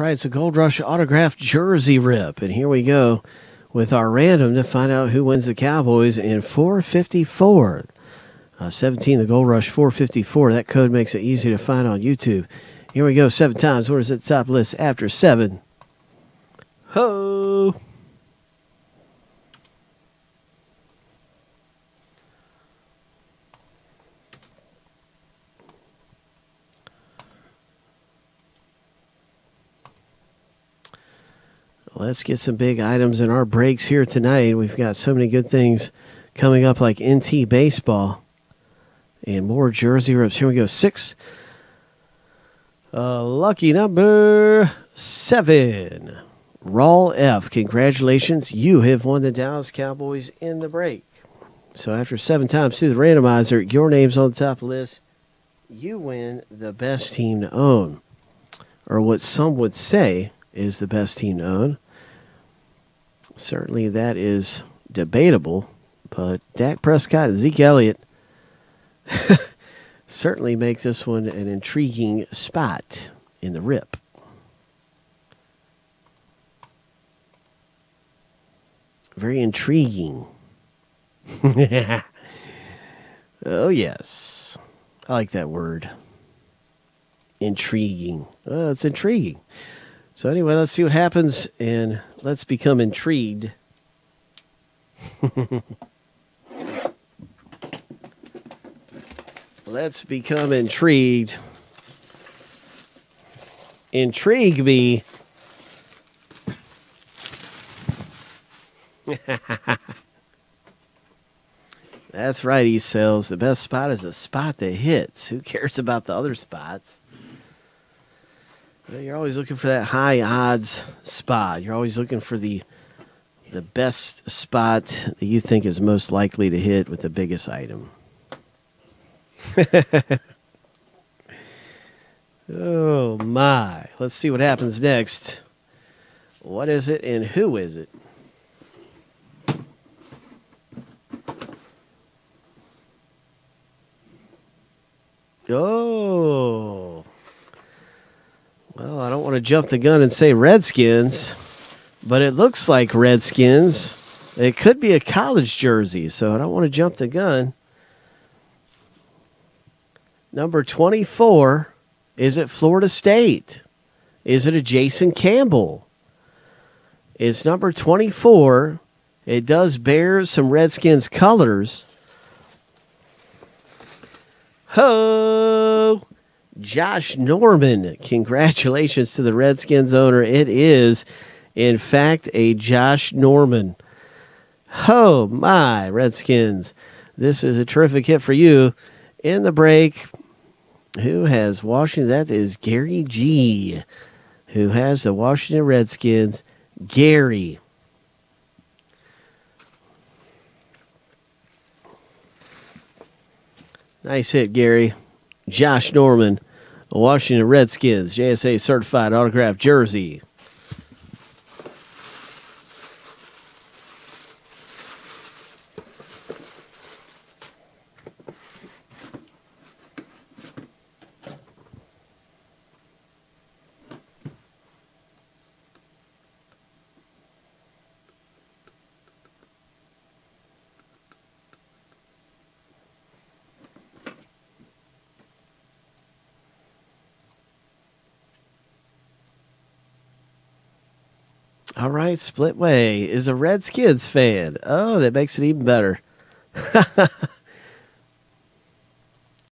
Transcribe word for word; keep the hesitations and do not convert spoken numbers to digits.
right. It's a Gold Rush autographed jersey rip. And here we go with our random to find out who wins the Cowboys in four fifty-four. Uh, seventeen, the Gold Rush four fifty-four. That code makes it easy to find on YouTube. Here we go seven times. What is it? Top list after seven. Ho! Let's get some big items in our breaks here tonight. We've got so many good things coming up, like N T baseball and more jersey rips. Here we go. Six. Uh, lucky number seven. Raul F. Congratulations. You have won the Dallas Cowboys in the break. So after seven times through the randomizer, your name's on the top list. You win the best team to own, or what some would say is the best team to own. Certainly that is debatable, but Dak Prescott and Zeke Elliott certainly make this one an intriguing spot in the rip. Very intriguing. Oh, yes. I like that word. Intriguing. Oh, it's intriguing. So anyway, let's see what happens, and let's become intrigued. Let's become intrigued. Intrigue me. That's right, E-Cells. The best spot is the spot that hits. Who cares about the other spots? You're always looking for that high odds spot. You're always looking for the the best spot that you think is most likely to hit with the biggest item. Oh, my. Let's see what happens next. What is it and who is it? Oh. Well, I don't want to jump the gun and say Redskins, but it looks like Redskins. It could be a college jersey, so I don't want to jump the gun. Number twenty-four is at Florida State. Is it a Jason Campbell? It's number twenty-four. It does bear some Redskins colors. Ho! Josh Norman, congratulations to the Redskins owner. It is, in fact, a Josh Norman. Oh, my, Redskins. This is a terrific hit for you. In the break, who has Washington? That is Gary G, who has the Washington Redskins. Gary. Nice hit, Gary. Josh Norman, Washington Redskins, J S A certified autographed jersey. All right, Splitway is a Redskins fan. Oh, that makes it even better.